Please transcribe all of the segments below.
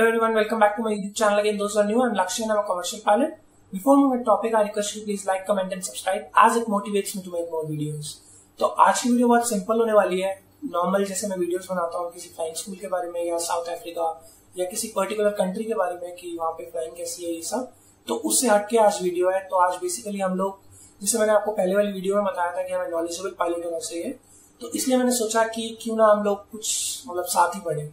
Hello everyone, welcome back to my YouTube channel again. Those who are new, I'm Lakshay and I'm a commercial pilot. Before moving to topic, I request you please like, comment and subscribe as it motivates me to make more videos. तो आज की video बहुत simple होने वाली है. Normal जैसे मैं videos बनाता हूँ किसी फ्लाइंग स्कूल के बारे में या साउथ अफ्रीका या किसी पर्टिकुलर कंट्री के बारे में कि वहाँ पे फ्लाइंग कैसी है ये सब, तो उससे हटके आज वीडियो है. तो आज बेसिकली हम लोग, जैसे मैंने आपको पहले वाली वीडियो में बताया था कि हमें नॉलेजेबल पायलट होना चाहिए, तो इसलिए मैंने सोचा कि क्यों ना हम लोग कुछ मतलब साथ ही पढ़े.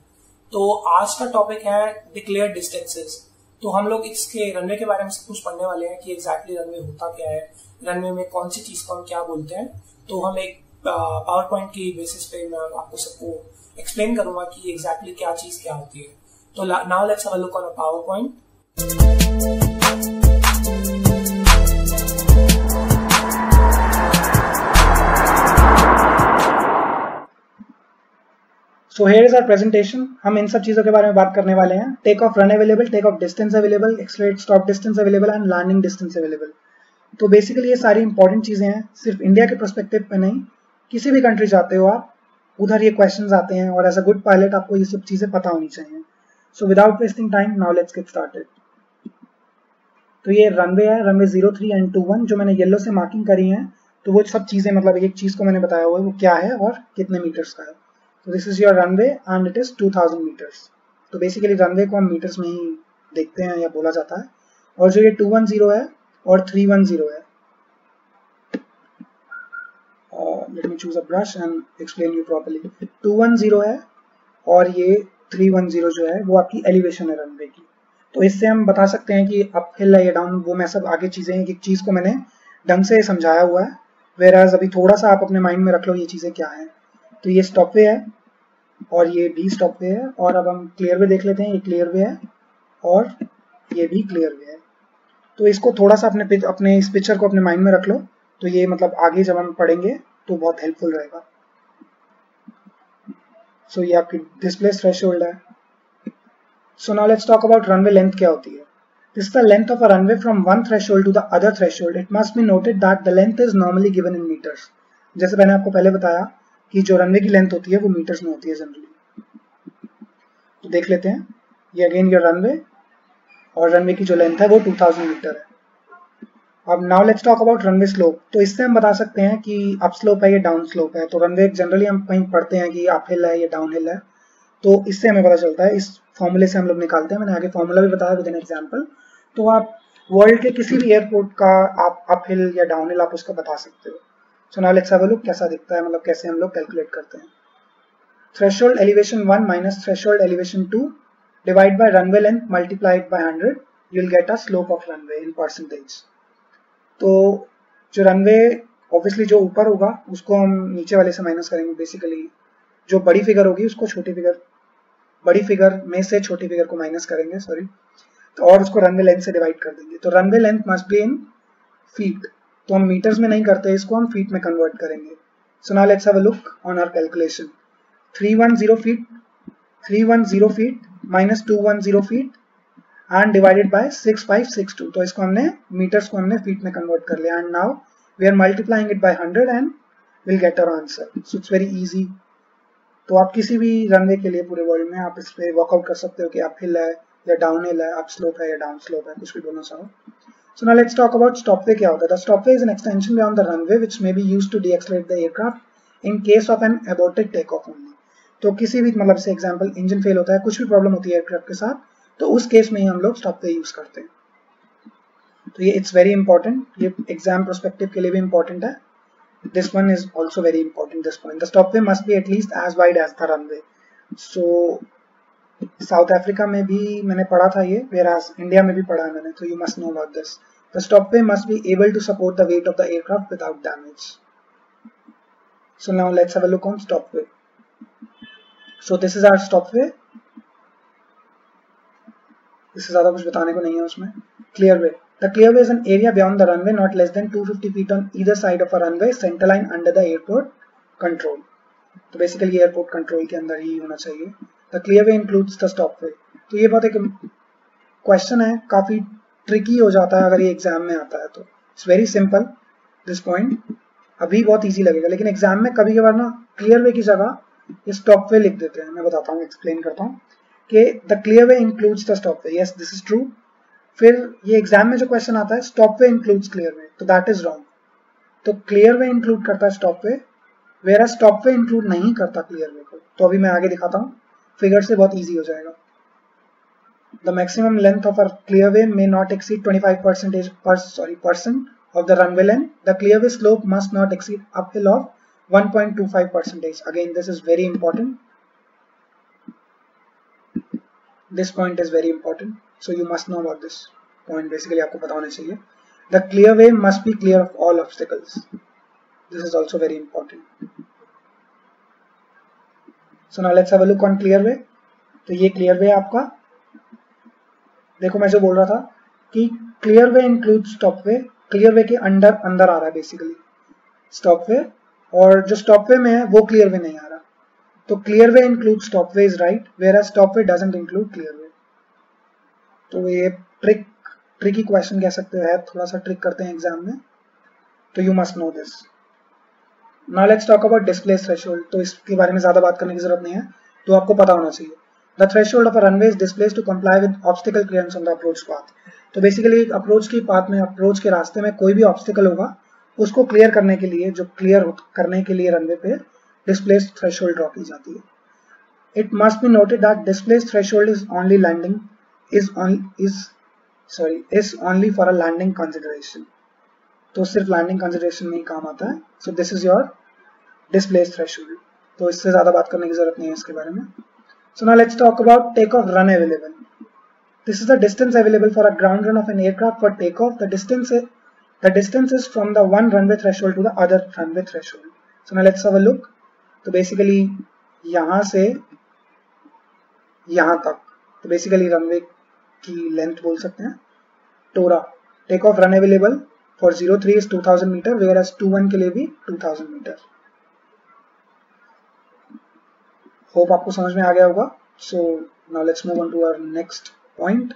तो आज का टॉपिक है डिक्लेयर्ड डिस्टेंसेस. तो हम लोग इसके रनवे के बारे में सब कुछ पढ़ने वाले हैं कि एग्जैक्टली रनवे होता क्या है, रनवे में कौन सी चीज को हम क्या बोलते हैं. तो हम एक पावर पॉइंट की बेसिस पे मैं आपको सबको एक्सप्लेन करूंगा कि एग्जैक्टली क्या चीज क्या होती है. तो now let's have a look on a power point. So here is our presentation. हम इन सब चीजों के बारे में बात करने वाले हैं. Take off run available, take off distance available, accelerate stop distance available and landing distance available. तो बेसिकली ये सारी इंपॉर्टेंट चीजें हैं, सिर्फ इंडिया के पर्सपेक्टिव पे नहीं, किसी भी कंट्री जाते हो आप, उधर ये क्वेश्चंस आते हैं और एज अ गुड पायलट आपको ये सब चीजें पता होनी चाहिए. So without wasting time now let's get started. तो ये रनवे है, रनवे 03 and 21, जो मैंने येलो से मार्किंग करी है. तो वो सब चीजें मतलब एक चीज को मैंने बताया हुआ है वो क्या है और कितने मीटर्स का है. So this is your runway and it is 2000 meters. तो basically runway को हम meters में ही देखते हैं या बोला जाता है. और जो ये 210 है और 310 है. Let me choose a brush and explain you properly. 210 है और ये 310 जो है वो आपकी elevation है runway की. तो इससे हम बता सकते हैं कि uphill है या down, वो मैं सब आगे चीजें हैं कि चीज को मैंने ढंग से समझाया हुआ है. Whereas अभी थोड़ा सा आप अपने माइंड में रख लो ये चीजें क्या है. तो ये स्टॉपवे है और ये भी स्टॉपवे है. और अब हम क्लियरवे देख लेते हैं. ये क्लियरवे है और ये भी क्लियरवे है. तो इसको थोड़ा सा अपने इस पिक्चर को अपने माइंड में रख लो. तो ये मतलब आगे जब हम पढ़ेंगे तो बहुत हेल्पफुल रहेगा. सो ये आपकी डिस्प्ले थ्रेशोल्ड है. So now let's talk about runway length क्या होती है. This the length of a runway from one threshold to the other threshold. It must be noted that the length is normally given in metres. जैसे मैंने आपको पहले बताया कि जो रनवे की लेंथ होती है वो मीटर्स में होती है जनरली. तो देख लेते हैं ये अगेन योर रनवे और रनवे की जो लेंथ है वो 2000 मीटर है. अब now let's talk about runway slope. तो इससे हम बता सकते हैं कि अप स्लोप है या डाउन स्लोप है. तो रनवे जनरली हम कहीं पढ़ते हैं कि अप हिल है या डाउन हिल है. तो इससे हमें पता चलता है, इस फॉर्मूले से हम लोग निकालते हैं. मैंने आगे फॉर्मूला भी बताया विद एन एग्जाम्पल. तो आप वर्ल्ड के किसी भी एयरपोर्ट का आप अप हिल या डाउन हिल आप उसका बता सकते हो. So now let's have a look कैसा दिखता है, मतलब कैसे हम लोग कैलकुलेट करते हैं. Threshold elevation 1 minus threshold elevation 2 divide by runway length multiplied by 100, you will get a slope of runway in percentage. तो जो रनवे ऑब्वियसली जो ऊपर होगा उसको हम नीचे वाले से माइनस करेंगे. बेसिकली जो बड़ी फिगर होगी उसको छोटी फिगर, बड़ी फिगर में से छोटी फिगर को माइनस करेंगे, सॉरी, तो और उसको रनवे लेंथ से डिवाइड कर देंगे. तो runway length must be in feet. तो हम मीटर्स में नहीं करते, इसको हम फीट में कन्वर्ट करेंगे. So now let's have a look on our calculation. 310 feet minus 210 feet and divided by 6562. तो इसको हमने मीटर्स को हमने फीट में कन्वर्ट कर लिया and now we are multiplying it by 100 and will get our answer. So it's very easy. तो आप किसी भी रनवे के लिए पूरे वर्ल्ड में आप इस पे वर्कआउट कर सकते हो कि अप हिल है या डाउन हिल है, अप स्लोप है या डाउन स्लोप है, कुछ भी बोलना चाहो. So now let's talk about stopway. क्या होता है? The stopway is an extension beyond the runway which may be used to deaccelerate the aircraft in case of an aborted takeoff only. तो किसी भी मतलब से example engine fail होता है, कुछ भी problem होती है aircraft के साथ, तो उस case में ही हम लोग stopway use करते हैं. तो ये it's very important. ये exam perspective के लिए भी important है. This one is also very important. This point. The stopway must be at least as wide as the runway. So South Africa में भी मैंने पढ़ा था ये, whereas इंडिया में भी पढ़ा है मैंने. तो you must know about this. The stopway must be able to support the weight of the aircraft without damage. So now let's have a look on stopway. So this is our stopway. इससे ज़्यादा कुछ बताने को नहीं है उसमें. Clearway. The clearway is an area beyond the runway not less than 250 feet on either side of a runway centerline under the airport control. तो basically airport control के अंदर ही होना चाहिए. The clearway includes the stopway. तो ये बहुत एक question है, काफी ट्रिकी हो जाता है अगर ये एग्जाम में आता है तो. It's very simple this point. अभी बहुत इजी लगेगा लेकिन एग्जाम में कभी कभार ना क्लियर वे की जगह स्टॉप वे लिख देते हैं. मैं बताता हूँ, एक्सप्लेन करता हूँ. कि the clear way includes the stop way, yes this is true. फिर ये एग्जाम में जो क्वेश्चन आता है stop way includes clear way, तो दैट इज रॉन्ग। तो क्लियर वे इंक्लूड करता है stop way, whereas stop way include नहीं करता क्लियर वे को। तो अभी मैं आगे दिखाता हूँ, फिगर से बहुत इजी हो जाएगा। The maximum length of a clearway may not exceed 25% of the runway length. The clearway slope must not exceed uphill of 1.25%. Again, this is very important. This point is very important, so you must know about this point. Basically, आपको पता होना चाहिए. The clearway must be clear of all obstacles. This is also very important. So now let's have a look on clearway. तो ये clearway आपका, देखो मैं जो बोल रहा था कि clear way include stop way, clear way के अंडर अंदर आ रहा है बेसिकली स्टॉप वे, और जो स्टॉप वे में है वो क्लियर वे नहीं आ रहा। तो clear way include stop way is right, where stop way doesn't include clear way. तो ये ट्रिकी क्वेश्चन कह सकते हैं, थोड़ा सा ट्रिक करते हैं एग्जाम में, तो you must know this. Now let's talk about displace threshold. तो इसके बारे में ज्यादा बात करने की जरूरत नहीं है, तो आपको पता होना चाहिए। The threshold of a runway is displaced to comply with obstacle clearance on the approach path. तो basically approach की path में, approach के रास्ते में कोई भी obstacle होगा, उसको clear करने के लिए, जो clear करने के लिए runway पे displaced threshold draw की जाती है। It must be noted that displaced threshold is only for a landing consideration. तो सिर्फ landing consideration में ही काम आता है। So this is your displaced threshold. तो इससे ज्यादा बात करने की जरूरत नहीं है इसके बारे में। So now let's talk about takeoff run available. This is the distance available for a ground run of an aircraft for takeoff. The distance is from the one runway threshold to the other runway threshold. So now let's have a look. So basically यहाँ से यहाँ तक, तो basically runway की length बोल सकते हैं। TORA takeoff run available for 03 is 2000 meter, whereas 21 के लिए भी 2000 meter. होप आपको समझ में आ गया होगा। So now let's move on to our next point,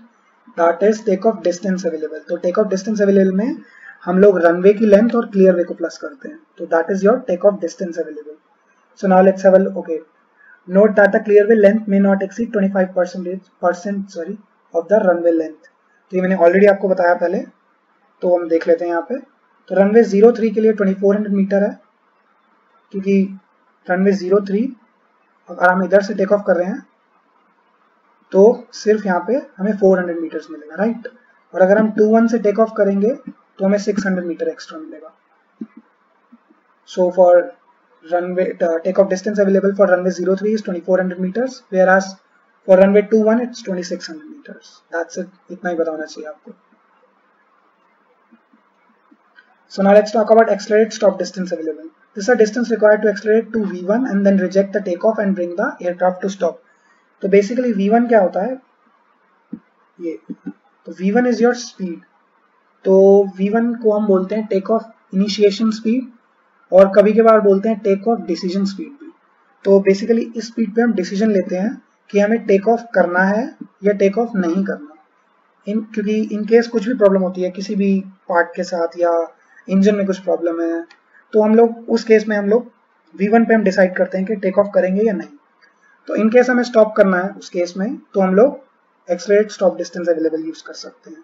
that is take off distance available. तो टेक ऑफ डिस्टेंस अवेलेबल में हम लोग रनवे की लेंथ और क्लियर वे को प्लस करते हैं, तो that is your take off distance available. So now let's have a look. Okay, note that the clear way length may not exceed 25% of the runway length. तो ये मैंने already आपको बताया पहले, तो हम देख लेते हैं यहाँ पे। तो रनवे 03 के लिए 2400 मीटर है, क्योंकि रनवे 03 अगर हम इधर से टेक ऑफ कर रहे हैं तो सिर्फ यहाँ पे हमें 400 मीटर मिलेगा, राइट। और अगर हम 21 से टेक ऑफ करेंगे तो हमें 600 मीटर एक्स्ट्रा मिलेगा। So for runway take off distance available for runway 03 is 2400 metre, whereas for runway 21 it's 2600 metre. That's it, इतना ही बताना चाहिए आपको। So now let's talk about accelerate stop distance available. This is a distance required to accelerate to V1 and then reject the takeoff and bring the aircraft to stop. So basically V1 क्या होता है? ये. तो V1 is your speed. तो V1 को हम बोलते हैं takeoff initiation speed और कभी के बार बोलते हैं takeoff decision speed भी। तो basically इस speed पे हम decision लेते हैं कि हमें takeoff करना है या takeoff नहीं करना। क्योंकि in case कुछ भी problem होती है किसी भी part के साथ या इंजन में कुछ प्रॉब्लम है, तो हम लोग उस केस में हम लोग V1 पे हम डिसाइड करते हैं कि टेक ऑफ करेंगे या नहीं। तो इन केस हमें स्टॉप करना है उस केस में, तो हम लोग accelerate stop distance available use कर सकते हैं।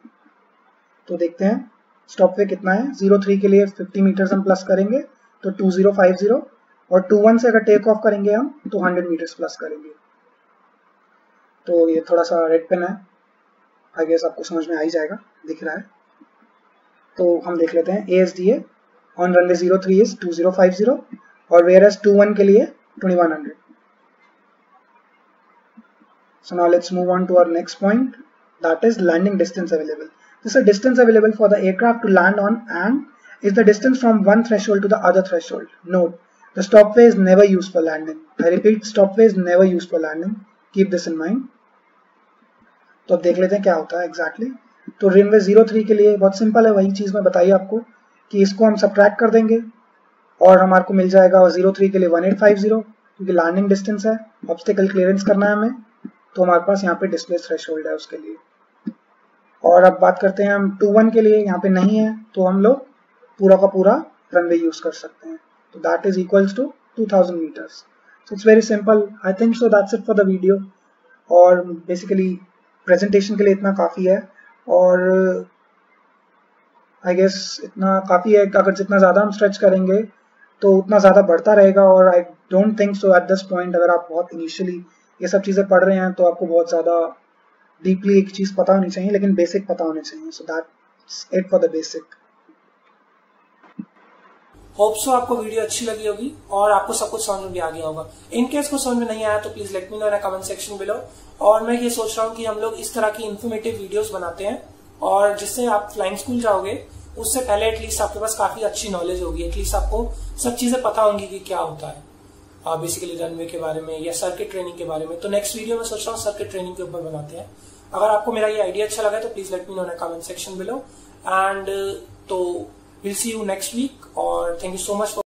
तो देखते हैं स्टॉप वे कितना है। 03 के लिए 50 मीटर हम प्लस करेंगे तो 2050, और 21 से अगर टेक ऑफ करेंगे हम तो 100 मीटर प्लस करेंगे। तो ये थोड़ा सा रेड पेन है, आई गेस आपको समझ में आ ही जाएगा, दिख रहा है। तो हम देख लेते हैं ASDA ऑन रनवे 03 इज 2050 और वेयरएज 21 के लिए 2100। So now let's move on to our next point, that is landing distance available. This is distance available for the aircraft to land on and is the distance from one threshold to the other threshold. Note the stop way is never used for landing. I repeat, stop way is never used for landing, keep this in mind. तो अब देख लेते हैं क्या होता है exactly. तो runway 03 के लिए बहुत सिंपल है, वही चीज मैं बताई आपको कि इसको हम सब्ट्रैक्ट कर देंगे और हमारे को मिल जाएगा 03 के लिए 1850, क्योंकि लैंडिंग डिस्टेंस है, ऑब्स्टेकल क्लियरेंस करना है हमें, तो हमारे पास यहाँ पे डिस्प्लेस थ्रेशोल्ड है उसके लिए। और अब बात करते हैं हम 21 के लिए, यहाँ पे नहीं है तो हम लोग पूरा का पूरा रनवे यूज कर सकते हैं। तो that is equals to 2000 metres. So it's very simple. I think so that's it for the video. और बेसिकली प्रेजेंटेशन के लिए इतना काफ़ी है और आई गेस इतना काफ़ी है। अगर जितना ज़्यादा हम स्ट्रेच करेंगे तो उतना ज़्यादा बढ़ता रहेगा और I don't think so at this point अगर आप बहुत इनिशियली ये सब चीज़ें पढ़ रहे हैं तो आपको बहुत ज़्यादा डीपली एक चीज़ पता होनी चाहिए, लेकिन बेसिक पता होने चाहिए। So that's it for the basic. Hope so आपको वीडियो अच्छी लगी होगी और आपको सब कुछ समझ में भी आ गया होगा। इनकेस कुछ समझ में नहीं आया तो please let me know in comment section below. और मैं ये सोच रहा हूँ कि हम लोग इस तरह की इन्फॉर्मेटिव वीडियोस बनाते हैं और जिससे आप फ्लाइंग स्कूल जाओगे उससे पहले एटलीस्ट आपके पास काफी अच्छी नॉलेज होगी, एटलीस्ट आपको सब चीजें पता होंगी कि क्या होता है बेसिकली रनवे के बारे में या सर्किट ट्रेनिंग के बारे में। तो नेक्स्ट वीडियो में सोच रहा हूँ सर्किट ट्रेनिंग के ऊपर बनाते हैं। अगर आपको मेरा ये आइडिया अच्छा लगा तो please let me know in comment section below and तो We'll see you next week or thank you so much for